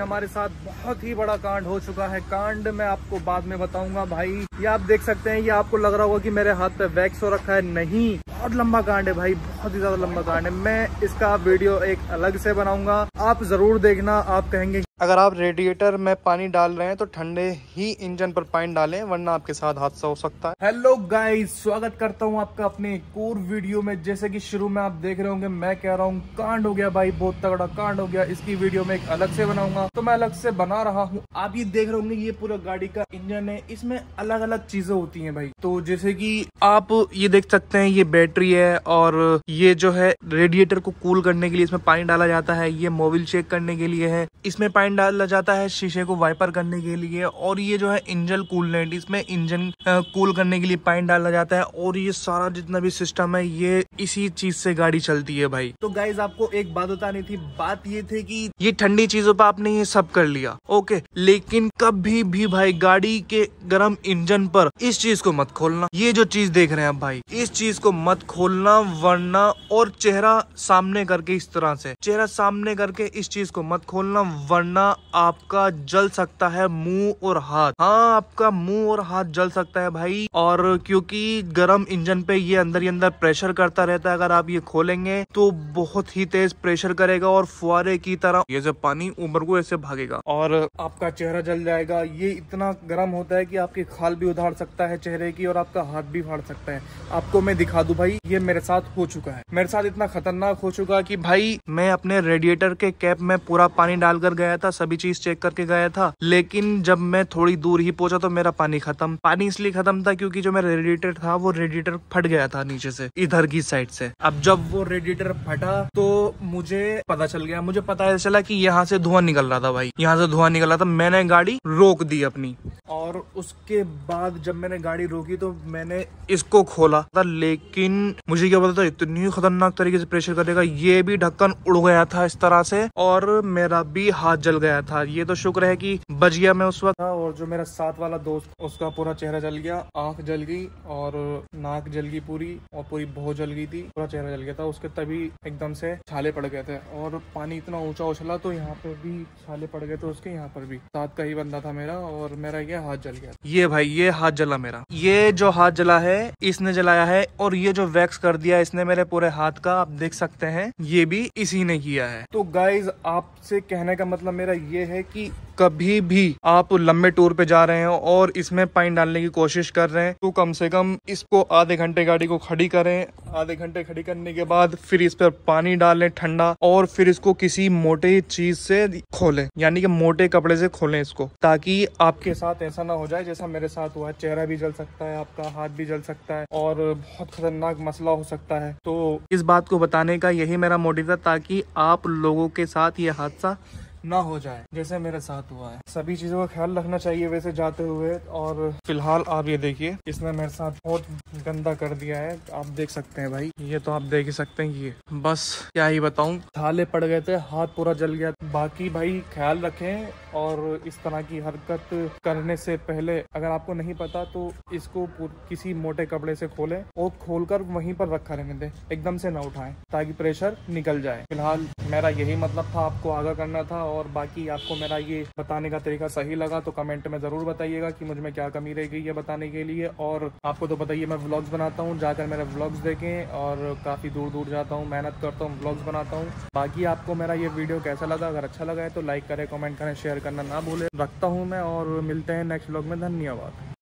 हमारे साथ बहुत ही बड़ा कांड हो चुका है। कांड मैं आपको बाद में बताऊंगा भाई। ये आप देख सकते हैं, ये आपको लग रहा होगा कि मेरे हाथ पे वैक्स हो रखा है, नहीं, बहुत लंबा कांड है भाई, बहुत ही ज्यादा लंबा कांड है। मैं इसका वीडियो एक अलग से बनाऊंगा, आप जरूर देखना। आप कहेंगे अगर आप रेडिएटर में पानी डाल रहे हैं तो ठंडे ही इंजन पर पानी डालें, वरना आपके साथ हादसा हो सकता है। हेलो गाइस, स्वागत करता हूं आपका अपने एक और वीडियो में। जैसे कि शुरू में आप देख रहे होंगे मैं कह रहा हूं कांड हो गया भाई, बहुत तगड़ा कांड हो गया। इसकी वीडियो में एक अलग से बनाऊंगा, तो मैं अलग से बना रहा हूँ। आप ये देख रहे होंगे ये पूरा गाड़ी का इंजन है, इसमें अलग अलग चीजें होती है भाई। तो जैसे की आप ये देख सकते हैं, ये बैटरी है और ये जो है रेडिएटर को कूल करने के लिए इसमें पानी डाला जाता है। ये मोबिल चेक करने के लिए है, इसमें पानी डाला जाता है शीशे को वाइपर करने के लिए। और ये जो है इंजन कूलेंट, इसमें इंजन कूल करने के लिए पानी डाला जाता है। और ये सारा जितना भी सिस्टम है, ये इसी चीज से गाड़ी चलती है भाई। तो गाइज आपको एक बात बतानी थी, बात ये थी कि ये ठंडी चीजों पर आपने ये सब कर लिया, ओके, लेकिन कभी भी भाई गाड़ी के गर्म इंजन पर इस चीज को मत खोलना। ये जो चीज देख रहे हैं आप भाई, इस चीज को मत खोलना, वरना और चेहरा सामने करके, इस तरह से चेहरा सामने करके इस चीज को मत खोलना, वरना आपका जल सकता है मुंह और हाथ। हाँ, आपका मुंह और हाथ जल सकता है भाई। और क्योंकि गर्म इंजन पे ये अंदर ही अंदर प्रेशर करता रहता है, अगर आप ये खोलेंगे तो बहुत ही तेज प्रेशर करेगा और फुहारे की तरह ये जो पानी ऊपर को ऐसे भागेगा और आपका चेहरा जल जाएगा। ये इतना गर्म होता है कि आपकी खाल भी उधाड़ सकता है चेहरे की और आपका हाथ भी फाड़ सकता है। आपको मैं दिखा दूं भाई, ये मेरे साथ हो चुका है, मेरे साथ इतना खतरनाक हो चुका कि भाई मैं अपने रेडिएटर के कैप में पूरा पानी डालकर गया था, सभी चीज चेक करके गया था, लेकिन जब मैं थोड़ी दूर ही पहुंचा तो मेरा पानी खत्म। पानी इसलिए खत्म था क्योंकि जो मेरा रेडिएटर था वो रेडिएटर फट गया था नीचे से, इधर की साइड से। अब जब वो रेडिएटर फटा तो मुझे पता चल गया, मुझे पता चला कि यहाँ से धुआं निकल रहा था भाई, यहाँ से धुआं निकल रहा था। मैंने गाड़ी रोक दी अपनी और उसके बाद जब मैंने गाड़ी रोकी तो मैंने इसको खोला था, लेकिन मुझे क्या पता था इतनी खतरनाक तरीके से प्रेशर करेगा। ये भी ढक्कन उड़ गया था इस तरह से और मेरा भी हाथ जल गया था। ये तो शुक्र है कि बच गया मैं उस वक्त, और जो मेरा साथ वाला दोस्त, उसका पूरा चेहरा जल गया, आंख जल गई और नाक जल गई पूरी, और पूरी बहुत जल गई थी, पूरा चेहरा जल गया था उसके। तभी एकदम से छाले पड़ गए थे और पानी इतना ऊंचा उछला तो यहाँ पे भी छाले पड़ गए थे उसके, यहाँ पर भी। साथ का ही बंदा था मेरा और मेरा ये हाथ जल गया। ये भाई ये हाथ जला मेरा, ये जो हाथ जला है इसने जलाया है, और ये जो वैक्स कर दिया इसने मेरे पूरे हाथ का, आप देख सकते हैं, ये भी इसी ने किया है। तो गाइज आपसे कहने का मतलब मेरा ये है कि कभी भी आप लंबे टूर पे जा रहे हैं और इसमें पानी डालने की कोशिश कर रहे हैं तो कम से कम इसको आधे घंटे गाड़ी को खड़ी करें। आधे घंटे खड़ी करने के बाद फिर इस पर पानी डालें ठंडा, और फिर इसको किसी मोटे चीज से खोलें, यानी कि मोटे कपड़े से खोलें इसको, ताकि आपके साथ ऐसा ना हो जाए जैसा मेरे साथ हुआ है। चेहरा भी जल सकता है, आपका हाथ भी जल सकता है और बहुत खतरनाक मसला हो सकता है। तो इस बात को बताने का यही मेरा मोटिव था, ताकि आप लोगों के साथ ये हादसा ना हो जाए जैसे मेरे साथ हुआ है। सभी चीजों का ख्याल रखना चाहिए वैसे जाते हुए। और फिलहाल आप ये देखिए, इसने मेरे साथ बहुत गंदा कर दिया है, आप देख सकते हैं भाई, ये तो आप देख ही सकते हैं। ये बस क्या ही बताऊं, छाले पड़ गए थे, हाथ पूरा जल गया। बाकी भाई ख्याल रखें और इस तरह की हरकत करने से पहले, अगर आपको नहीं पता तो इसको किसी मोटे कपड़े से खोले और खोल कर वहीं पर रखा रहने दे, एकदम से ना उठाए ताकि प्रेशर निकल जाए। फिलहाल मेरा यही मतलब था, आपको आगाह करना था। और बाकी आपको मेरा ये बताने का तरीका सही लगा तो कमेंट में जरूर बताइएगा कि मुझ में क्या कमी रह गई है बताने के लिए। और आपको तो बताइए मैं व्लॉग्स बनाता हूँ, जाकर मेरे व्लॉग्स देखें, और काफ़ी दूर दूर जाता हूँ, मेहनत करता हूँ, व्लॉग्स बनाता हूँ। बाकी आपको मेरा ये वीडियो कैसा लगा, अगर अच्छा लगा है तो लाइक करें, कमेंट करें, शेयर करना ना भूलें। रखता हूँ मैं और मिलते हैं नेक्स्ट व्लॉग में। धन्यवाद।